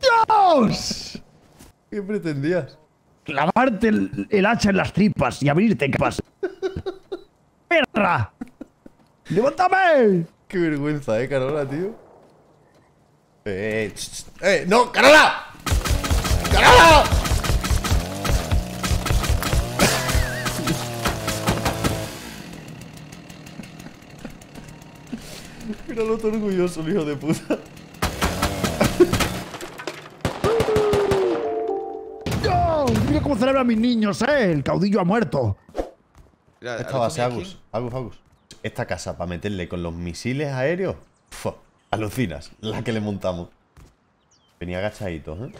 ¡Dios! ¿Qué pretendías? Clavarte el hacha en las tripas y abrirte capas. ¡Perra! ¡Levántame! Qué vergüenza, Carola, tío. ¡No! ¡Carola! ¡Carola! Míralo todo orgulloso, el hijo de puta. ¡Dios! Mira cómo celebran mis niños, eh. El caudillo ha muerto. Esta base, Agus. Agus. Esta casa para meterle con los misiles aéreos. Puf, alucinas, la que le montamos. Venía agachaditos, ¿eh?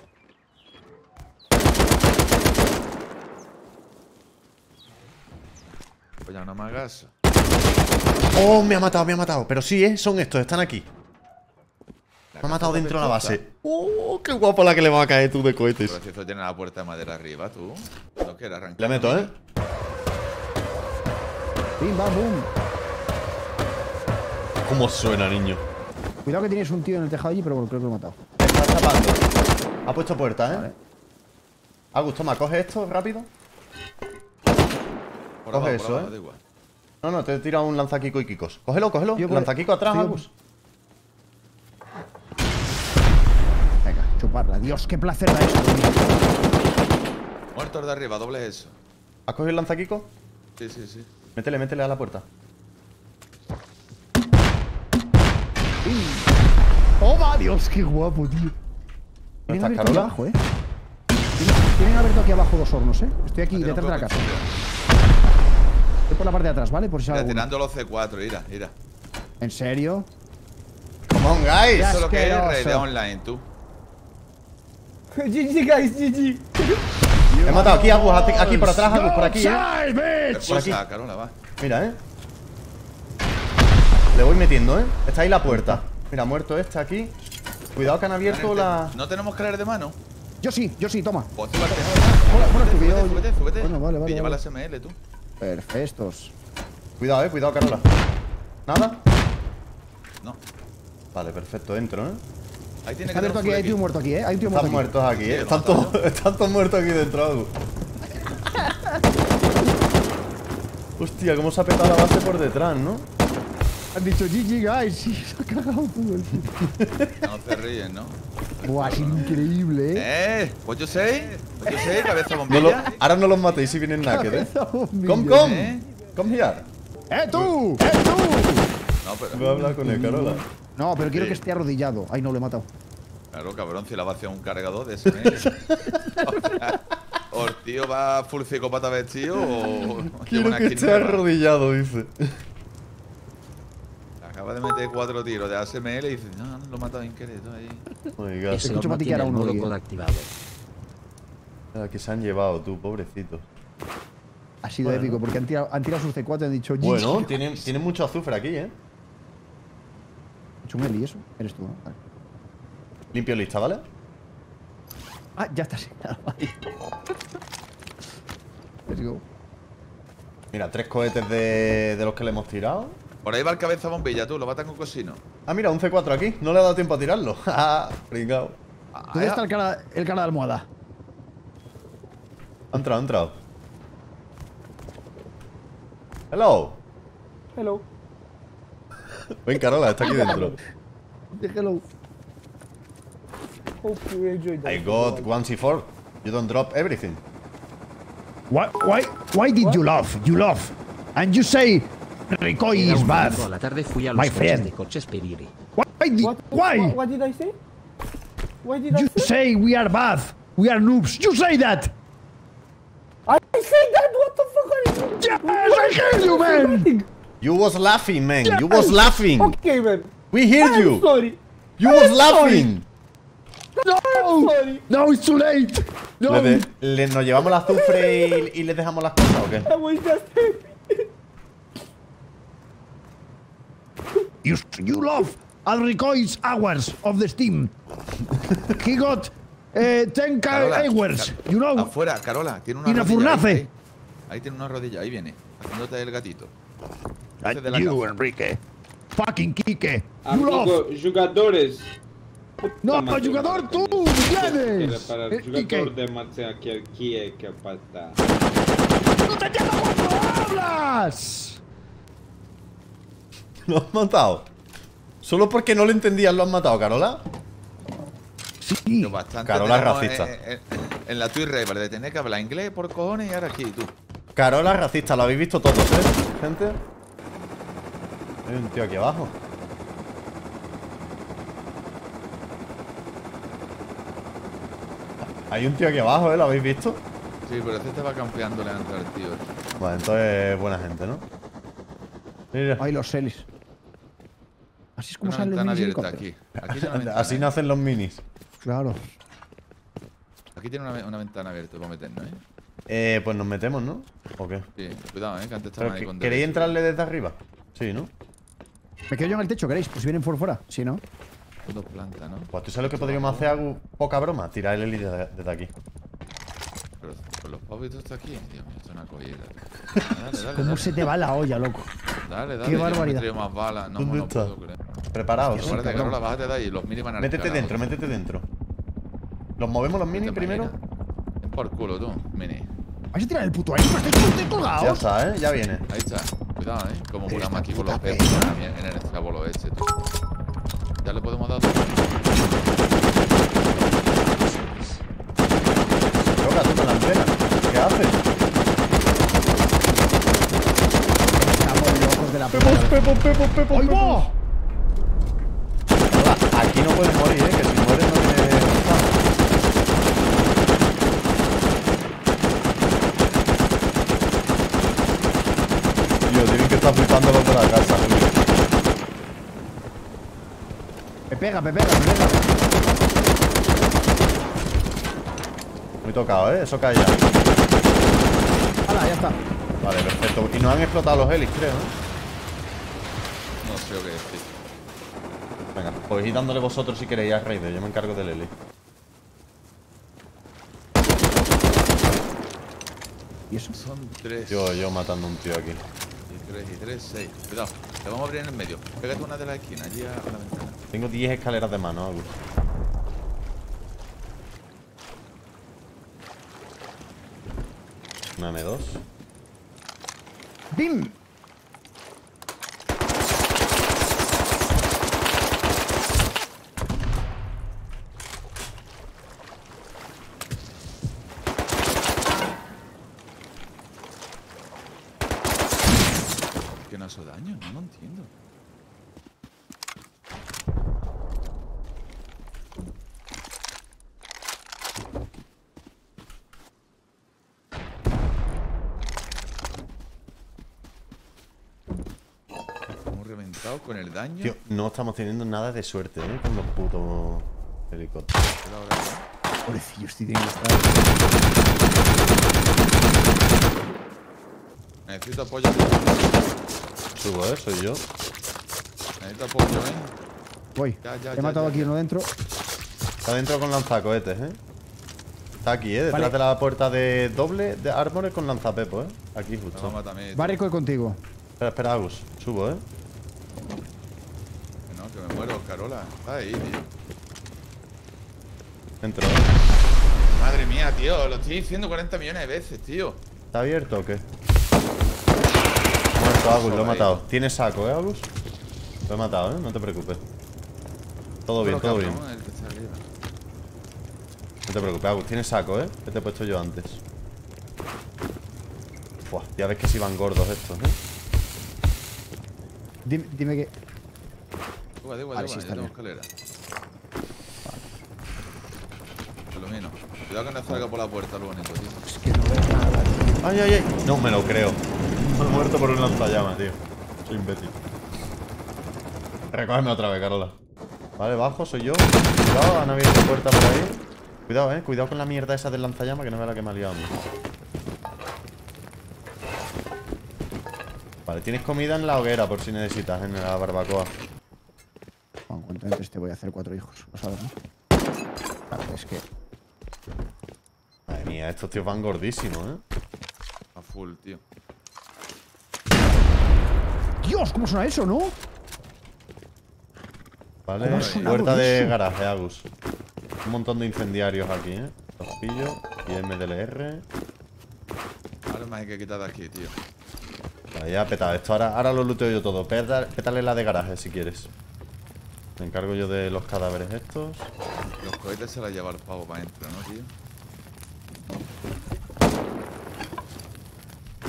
Pues ya no me hagas. ¡Oh! Me ha matado, pero sí, ¿eh? Son estos, están aquí. Me ha matado dentro de la base. ¡Oh! ¡Qué guapa la que le va a caer tú de cohetes! Pero si esto tiene la puerta de madera arriba, tú. No quieres arrancar. La meto, ¿eh? ¡Bim, bam, boom! ¿Cómo suena, niño? Cuidado que tienes un tío en el tejado allí, pero creo que lo he matado. Está tapando. Ha puesto puertas, ¿eh? Vale. Agus, toma, coge esto rápido. Coge eso, ¿eh? No, no, te he tirado un lanzaquico y kikos. Cógelo, cógelo. Lanzaquico atrás, Agus. Venga, chuparla. Dios, qué placer da eso. Muertos de arriba, doble eso. ¿Has cogido el lanzaquico? Sí, sí, sí. Métele, métele a la puerta. ¡Oh, Dios! ¡Qué guapo, tío! ¿No estás, Carola? Abajo, ¿eh? Tienen abierto aquí abajo dos hornos, ¿eh? Estoy aquí detrás de la casa. Estoy por la parte de atrás, ¿vale? Por si algo. Tirando los C4, ira, ira. ¿En serio? ¡Come on, guys! Eso es lo que es RD online, tú. GG, guys, GG. He matado aquí, Agus. Aquí por atrás, Agus. Por aquí, ¿eh? Por aquí. Carola, va. Mira, ¿eh? Le voy metiendo, ¿eh? Está ahí la puerta. Mira, muerto este aquí. Cuidado que han abierto la... ¿No tenemos que leer de mano? Yo sí, toma. Pues tú vas súbete. Bueno, vale, vale. Lleva la SML, tú. Perfectos. Cuidado, cuidado, Carola. ¿Nada? No. Vale, perfecto, entro, ¿eh? Ahí tiene que haber aquí, hay un tío muerto aquí, ¿eh? Hay un tío muerto aquí. Están muertos aquí, ¿eh? Están todos muertos aquí dentro. Hostia, cómo se ha petado la base por detrás, ¿no? Han dicho GG, guys. Se ha cagado todo el tío. No te ríes, ¿no? Buah, es increíble, ¿eh? Pues yo sé. Pues yo sé, cabeza bombilla. No lo, ahora no los matéis si vienen naked, ¿eh? Come here. ¡Eh, tú! ¡Eh, tú! No, pero... Voy a hablar con el Carola. No, pero quiero que esté arrodillado. Ay, no, lo he matado. Claro, cabrón, si la va hacia un cargador de ese. O el tío va full psicópata vestido o... Quiero que esté arrodillado, dice. Acaba de meter 4 tiros de ASML y dice, no, no lo he matado bien querido ahí. Oiga, oh, escucho platicar a uno con activado. Ah, que se han llevado, tú, pobrecito. Ha sido épico, porque han tirado sus C4 y han dicho... Bueno, tienen mucho azufre aquí, ¿eh? Chumeli, ¿y eso? Eres tú, ¿no? Vale. Limpio lista, ¿vale? Ah, ya está asignado ahí. Let's go. Mira, 3 cohetes de los que le hemos tirado. Por ahí va el cabeza bombilla, tú, lo matan con cocino. Ah, mira, un C4 aquí, no le ha dado tiempo a tirarlo. Ah, pringao. ¿Dónde está el cara de almohada? Ha entrado, ha entrado. Hello. Hello. Ven, Carola, está aquí dentro. Hello. Hope you enjoy that. I got one C4. You don't drop everything. Why did you laugh? You laugh. And you say... Ricoy is bad. La tarde fui a los coches de coches pediri. Why did I say? Why did you say we are bad? We are noobs. You say that. I say that. What the fuck are you? Yes, I hear you, man. You was laughing, man. Yes. You was laughing. Okay, man. We hear you. I'm sorry. You was laughing. No, I'm sorry. No, it's too late. No. ¿Nos llevamos el azufre y les dejamos las cosas o qué? I was just happy. You love Al Ricoy's hours of the Steam. He got 10 hours, you know. Afuera, Carola, tiene una rodilla. Ahí tiene una rodilla, ahí viene. Haciéndote el gatito. You, Enrique. fucking Quique. Amigo, jugadores. No, madre, jugador tú, tienes. Para el jugador de Marcea Kierkie, ¿qué pasa? ¡No te entiendo cuando hablas! Lo han matado. Solo porque no lo entendías lo han matado, Carola. Sí, bastante. Carola es racista. En la Twitch Raver de tener que hablar inglés por cojones y ahora aquí tú. Carola es racista, lo habéis visto todos, ¿eh, gente? Hay un tío aquí abajo. Hay un tío aquí abajo, ¿eh? ¿Lo habéis visto? Sí, pero este estaba campeándole antes al tío. Bueno, entonces buena gente, ¿no? Mira. Ahí los celis. Así es como una salen los minis abierta, aquí así nacen los minis. Claro. Aquí tiene una ventana abierta para meternos, ¿eh? Pues nos metemos, ¿no? ¿O qué? Sí, cuidado, ¿eh? Que antes estaban ahí con... ¿Queréis entrarle desde arriba? Sí, ¿no? Me quedo yo en el techo, ¿queréis? Pues si vienen por fuera. Si no... Dos plantas, ¿no? Pues tú sabes lo que podríamos hacer, Agus, poca broma, tirar el heli desde aquí. Pero con los pavitos está aquí, tío, esto es una collera. ¿Cómo se te va la olla, loco? Dale, dale. Qué barbaridad. Yo me más balas, no me lo puedo creer. Preparados. Carola, bájate de ahí, los mini van a... Métete dentro, métete dentro. ¿Los movemos los mini primero? Es por culo, tú, mini. ¿Vais a tirar el puto ahí? ¡Estoy colgado! Ya está, ¿eh? Ya viene. Ahí está. Cuidado, ¿eh? Como volamos aquí con los perros en el escabolo este, tú. Ya le podemos dar. Loca, tú con la antena. ¿Qué haces? Estamos locos de la puta. ¡Pepo! ¡Ay, va! Aquí no puedes morir, ¿eh? Que si mueres no te... Tío, tienen que estar flipando contra la casa, tío. Me pega. Muy tocado, ¿eh? Eso cae ya. ¡Hala, ya está! Vale, perfecto. Y no han explotado los helis, creo, ¿no? No sé lo que es, sí. Venga, pues ir dándole vosotros si queréis a Raider. Yo me encargo del heli. ¿Y eso? Son tres. Yo matando a un tío aquí. Y tres, seis. Cuidado, te vamos a abrir en el medio. Pégate una de las esquinas, allí a la ventana. Tengo 10 escaleras de mano, Augusto. Una M2. ¡Bim! ¿Es que no hace daño? No lo entiendo. Con el daño. Tío, no estamos teniendo nada de suerte, ¿eh? Con los putos helicópteros. Pobrecillo, estoy teniendo que... Necesito apoyo. Subo, ¿eh? Soy yo. Necesito apoyo, ¿eh? Voy. He matado aquí uno dentro. Está dentro con lanzacohetes, ¿eh? Está aquí, ¿eh? Detrás de la puerta de doble de Armorer con lanzapepo, ¿eh? Aquí justo. Va Ricoy contigo. Espera, Agus. Subo, ¿eh? Que me muero, Carola. Está ahí, tío. Entro. Madre mía, tío. Lo estoy diciendo 40 millones de veces, tío. ¿Está abierto o qué? Muerto, Agus. Lo he matado. Tiene saco, ¿eh, Agus? Lo he matado, ¿eh? No te preocupes. Todo bien, todo bien. No te preocupes, Agus. Tiene saco, ¿eh? Que te he puesto yo antes. Buah, ya ves que sí van gordos estos, ¿eh? Dime que... Vale, sí está bien. Escalera. Vale. Lo menos. Cuidado que no salga por la puerta, lo bonito, tío. Es que no veo nada, tío. Ay. No me lo creo. Me he muerto por un lanzallamas, tío. Soy imbécil. Recógeme otra vez, Carola. Vale, bajo, soy yo. Cuidado, han abierto puerta por ahí. Cuidado, cuidado con la mierda esa del lanzallamas, que no me la que me ha liado a mí. Vale, tienes comida en la hoguera por si necesitas, en la barbacoa. Entonces te voy a hacer 4 hijos, lo sabes, ¿no? Vale, es que... Madre mía, estos tíos van gordísimos, ¿eh? A full, tío. ¡Dios! ¿Cómo suena eso, no? Vale, puerta de garaje, Agus. Un montón de incendiarios aquí, ¿eh? Los pillo y MDLR. Ahora me hay que quitar de aquí, tío. Vale, ya petado esto. Ahora lo looteo yo todo. Pétale la de garaje si quieres. Me encargo yo de los cadáveres estos. Los cohetes se los lleva el pavo para adentro, ¿no, tío?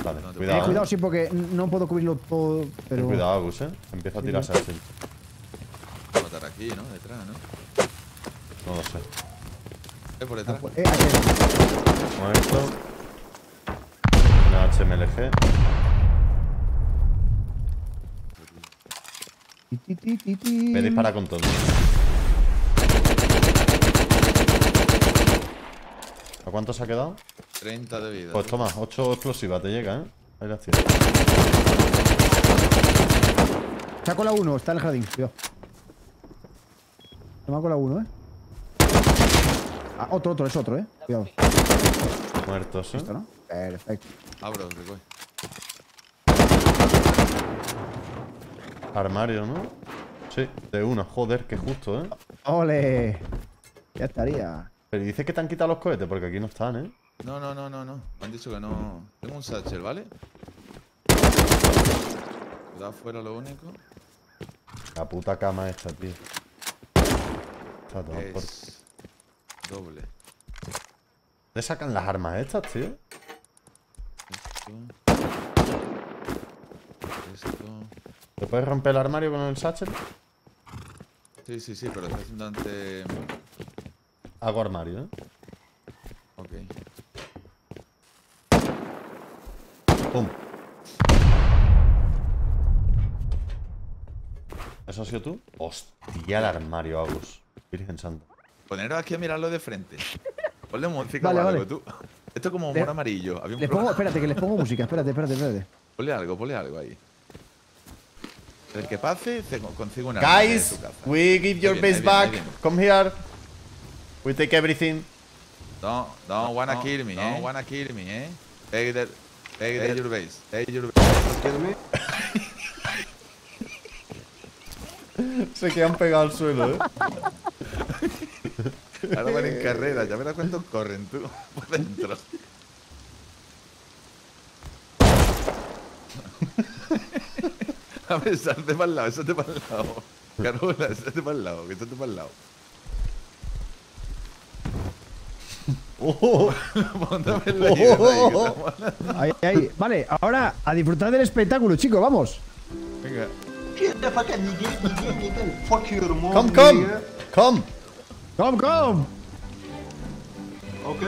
Vale, no, cuidado. Cuidado, sí, porque no puedo cubrirlo todo, pero... Ten cuidado, Agus, ¿eh? Empieza a tirarse así. Va a matar aquí, ¿no? Detrás, ¿no? No lo sé. ¿Es por detrás? Muerto. Una HMLG. Me dispara con todo. ¿A cuánto se ha quedado? 30 de vida. Pues toma, 8 explosivas, te llega, ¿eh? Ahí las tienes. Saco la 1, está en el jardín, cuidado. Toma con la 1, ¿eh? Ah, otro, es otro, ¿eh? Cuidado. Muertos, ¿eh? Listo, ¿no? Perfecto. Abro, Ricoy. Armario, ¿no? Sí, de una, joder, que justo, ¿eh? ¡Ole! Ya estaría. Pero dices que te han quitado los cohetes, porque aquí no están, ¿eh? No. Me han dicho que no. Tengo un satchel, ¿vale? Cuidado fuera lo único. La puta cama esta, tío. Está todo por... Doble. ¿Le sacan las armas estas, tío? Esto. ¿Te puedes romper el armario con el satchel? Sí, pero está haciendo ante... Hago armario, ¿eh? Ok. ¡Pum! ¿Eso has sido tú? ¡Hostia, el armario, Agus! Virgen santa. Poneros aquí a mirarlo de frente. Ponle música, vale. Tú. Esto es como humor amarillo. Había un espérate, que les pongo música. Espérate. Ponle algo ahí. El que pase, consigo una arma de su casa. Guys, we give your base back. Come here. We take everything. Don't wanna kill me, eh? Take your base. Take your base. Se quedan pegados al suelo, ¿eh? Ahora van en carrera. Ya verás cuántos corren, tú. Por dentro. A ver, salte para el lado. Carola, salte para el lado. Ahí. Vale, ahora a disfrutar del espectáculo, chicos, vamos. Venga. Come. Ok,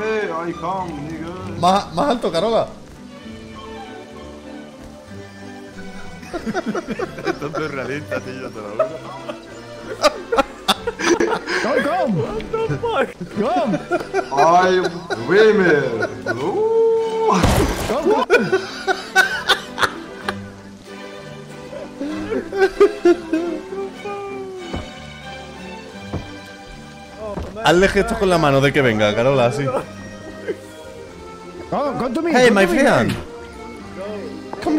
I come, nigga. Más alto, Carola. Tanto es realista, tío, yo te lo juro. Come! What the fuck? Come! I'm winner! Come! Hazle gestos con la mano de que venga, Carola, así. Come to me! Hey, my friend! Come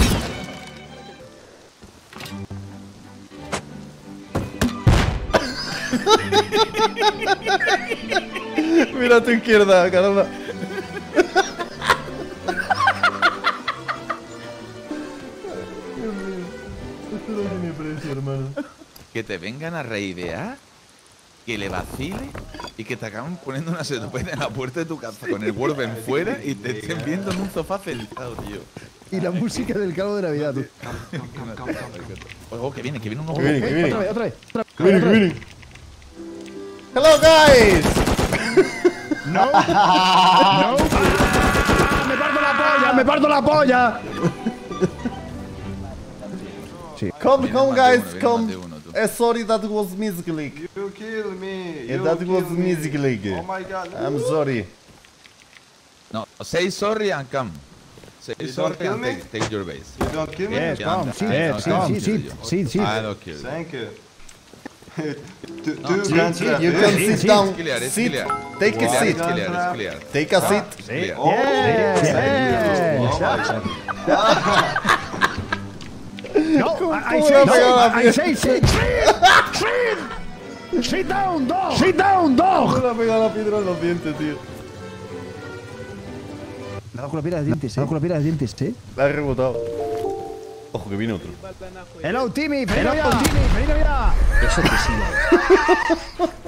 Mira a tu izquierda, Carola. Dios mío, esto no tiene precio, hermano. Que te vengan a reidear, que le vacile y que te acaban poniendo una setupeta en la puerta de tu casa con el Warben fuera y te estén viendo en un sofá sentado, tío. Y la música del carro de Navidad, tú. Oh, que viene un ojo. Otra vez, otra vez. Hello, guys. No. Me parto la polla. Sí. Come, guys, come. Sorry, that was misclick. You kill me. That was misclick. Oh my god. I'm sorry. No, say sorry and come. Say sorry and take your base. You don't kill me? Yes, come. Sit. I don't kill you. Thank you. You can sit down. Sit. Take a seat. Take a seat. No, I say sit. Sit down, dog. Sit down, dog. Me voy a pegar la piedra en los dientes, tío. Me ha dado con la piedra de dientes, eh. La he rebotado. Ojo, que viene otro. Hello, Timmy. Feliz Navidad. Eso que sí.